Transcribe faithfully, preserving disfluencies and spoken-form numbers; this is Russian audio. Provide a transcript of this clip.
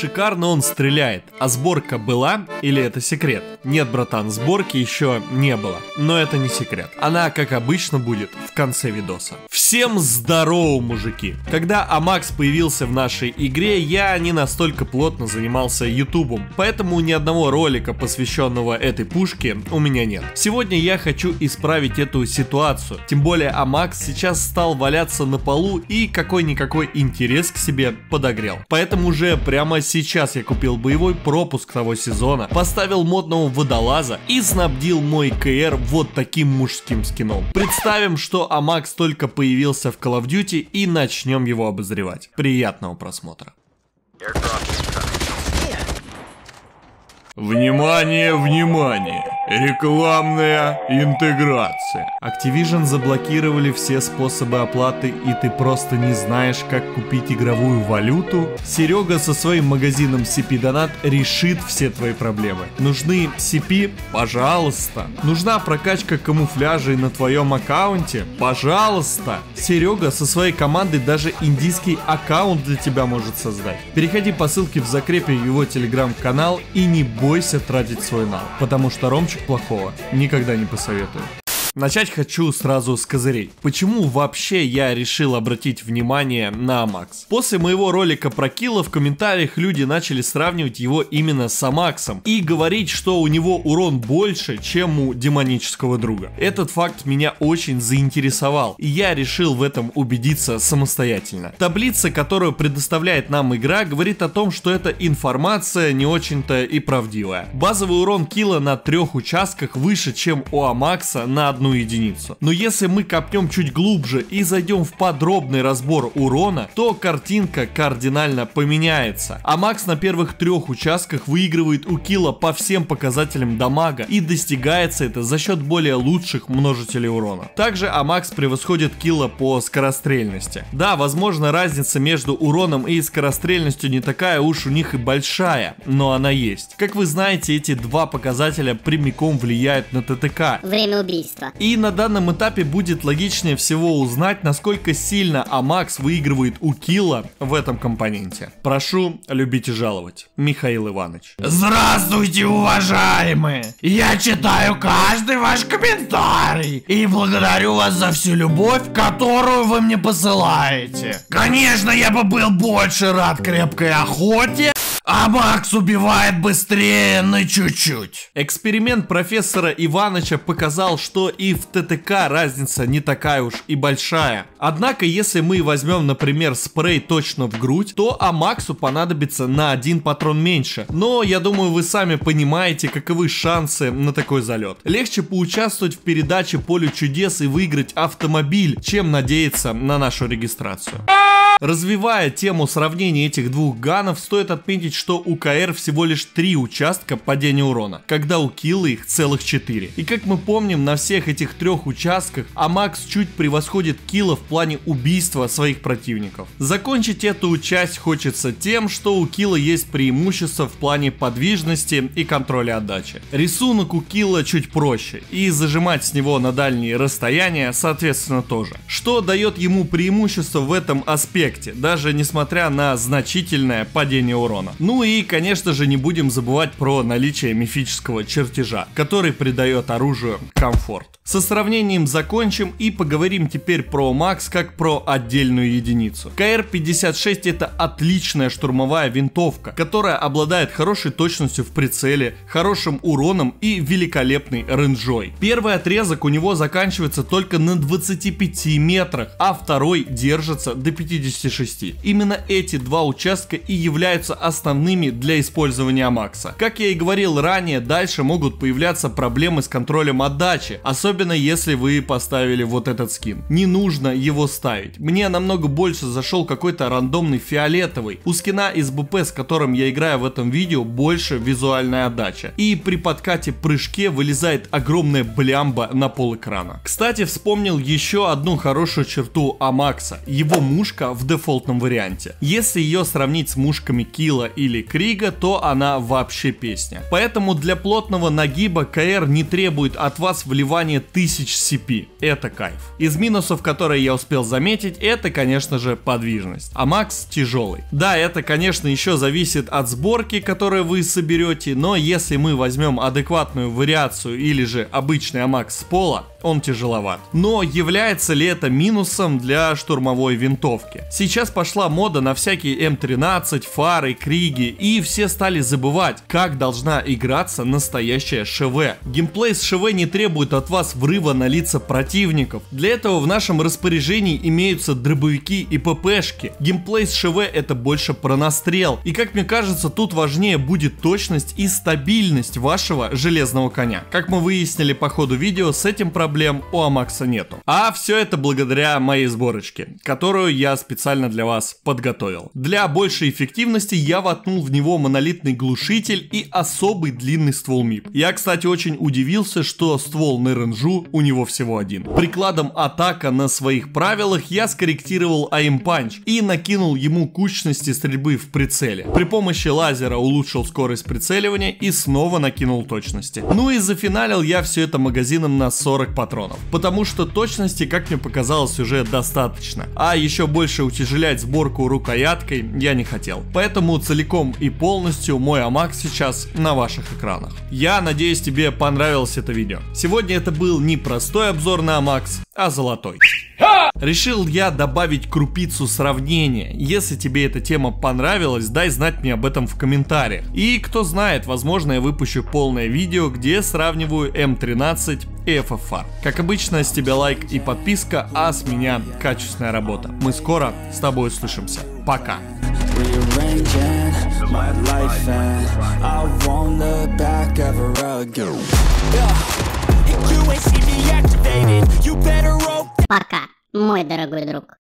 Шикарно он стреляет. А сборка была или это секрет? Нет, братан, сборки еще не было. Но это не секрет. Она, как обычно, будет в конце видоса. Всем здорово, мужики! Когда амакс появился в нашей игре, я не настолько плотно занимался ютубом. Поэтому ни одного ролика, посвященного этой пушке, у меня нет. Сегодня я хочу исправить эту ситуацию. Тем более амакс сейчас стал валяться на полу и какой-никакой интерес к себе подогрел. Поэтому уже прямо сейчас я купил боевой пропуск того сезона, поставил модного водолаза и снабдил мой КР вот таким мужским скином. Представим, что амакс только появился в Call of Duty и начнем его обозревать. Приятного просмотра. Внимание, внимание! Рекламная интеграция. Activision заблокировали все способы оплаты, и ты просто не знаешь, как купить игровую валюту? Серега со своим магазином си пи донат решит все твои проблемы. Нужны си пи? Пожалуйста. Нужна прокачка камуфляжей на твоем аккаунте? Пожалуйста. Серега со своей командой даже индийский аккаунт для тебя может создать. Переходи по ссылке в закрепе в его телеграм-канал и не бойся тратить свой нал, потому что Ромчик плохого никогда не посоветую. Начать хочу сразу с козырей. Почему вообще я решил обратить внимание на амакс? После моего ролика про килла в комментариях люди начали сравнивать его именно с амаксом и говорить, что у него урон больше, чем у демонического друга. Этот факт меня очень заинтересовал, и я решил в этом убедиться самостоятельно. Таблица, которую предоставляет нам игра, говорит о том, что эта информация не очень-то и правдивая. Базовый урон килла на трех участках выше, чем у амакса на одну единицу. Но если мы копнем чуть глубже и зайдем в подробный разбор урона, то картинка кардинально поменяется. Амакс на первых трех участках выигрывает у килла по всем показателям дамага, и достигается это за счет более лучших множителей урона. Также амакс превосходит килла по скорострельности. Да, возможно, разница между уроном и скорострельностью не такая уж у них и большая, но она есть. Как вы знаете, эти два показателя прямиком влияют на тэ тэ ка. Время убийства. И на данном этапе будет логичнее всего узнать, насколько сильно амакс выигрывает у килла в этом компоненте. Прошу любить и жаловать, Михаил Иванович. Здравствуйте, уважаемые! Я читаю каждый ваш комментарий и благодарю вас за всю любовь, которую вы мне посылаете. Конечно, я бы был больше рад крепкой охоте. Амакс убивает быстрее на чуть-чуть. Эксперимент профессора Иваныча показал, что и в тэ тэ ка разница не такая уж и большая. Однако, если мы возьмем, например, спрей точно в грудь, то амаксу понадобится на один патрон меньше. Но, я думаю, вы сами понимаете, каковы шансы на такой залет. Легче поучаствовать в передаче «Поле чудес» и выиграть автомобиль, чем надеяться на нашу регистрацию. Развивая тему сравнения этих двух ганов, стоит отметить, что у ка эр всего лишь три участка падения урона, когда у килла их целых четыре. И как мы помним, на всех этих трех участках амакс чуть превосходит килла в плане убийства своих противников. Закончить эту часть хочется тем, что у килла есть преимущество в плане подвижности и контроля отдачи. Рисунок у килла чуть проще, и зажимать с него на дальние расстояния соответственно тоже, что дает ему преимущество в этом аспекте, даже несмотря на значительное падение урона. Ну и, конечно же, не будем забывать про наличие мифического чертежа, который придает оружию комфорт. Со сравнением закончим и поговорим теперь про амакс как про отдельную единицу. ка эр пятьдесят шесть это отличная штурмовая винтовка, которая обладает хорошей точностью в прицеле, хорошим уроном и великолепной рейнджой. Первый отрезок у него заканчивается только на двадцати пяти метрах, а второй держится до пятидесяти шести. Именно эти два участка и являются основными для использования амакса. Как я и говорил ранее, дальше могут появляться проблемы с контролем отдачи, особенно если вы поставили вот этот скин. Не нужно его ставить. Мне намного больше зашел какой-то рандомный фиолетовый. У скина из бэ пэ, с которым я играю в этом видео, больше визуальная отдача. И при подкате-прыжке вылезает огромная блямба на пол экрана. Кстати, вспомнил еще одну хорошую черту амакса. Его мушка в дефолтном варианте. Если ее сравнить с мушками килла и или Крига, то она вообще песня. Поэтому для плотного нагиба КР не требует от вас вливания тысяч си пи. Это кайф. Из минусов, которые я успел заметить, это, конечно же, подвижность. АМАКС тяжелый. Да, это, конечно, еще зависит от сборки, которую вы соберете, но если мы возьмем адекватную вариацию или же обычный АМАКС с пола, он тяжеловат. Но является ли это минусом для штурмовой винтовки? Сейчас пошла мода на всякие эм тринадцать, фары, криги, и все стали забывать, как должна играться настоящая ШВ. Геймплей с ШВ не требует от вас врыва на лица противников. Для этого в нашем распоряжении имеются дробовики и ППшки. Геймплей с ШВ это больше про настрел. И как мне кажется, тут важнее будет точность и стабильность вашего железного коня. Как мы выяснили по ходу видео, с этим проблем у АМАКСа нету. А все это благодаря моей сборочке, которую я специально для вас подготовил. Для большей эффективности я воткнул в него монолитный глушитель и особый длинный ствол МИП. Я, кстати, очень удивился, что ствол на РНЖу у него всего один. Прикладом атака на своих правилах я скорректировал аимпанч и накинул ему кучности стрельбы в прицеле. При помощи лазера улучшил скорость прицеливания и снова накинул точности. Ну и зафиналил я все это магазином на сорок патронов. Потому что точности, как мне показалось, уже достаточно. А еще больше утяжелять сборку рукояткой я не хотел. Поэтому целиком и полностью мой АМАКС сейчас на ваших экранах. Я надеюсь, тебе понравилось это видео. Сегодня это был не простой обзор на АМАКС, а золотой. Решил я добавить крупицу сравнения. Если тебе эта тема понравилась, дай знать мне об этом в комментариях. И кто знает, возможно, я выпущу полное видео, где сравниваю эм тринадцать и эф эф а. Как обычно, с тебя лайк и подписка, а с меня качественная работа. Мы скоро с тобой услышимся. Пока. Пока, мой дорогой друг.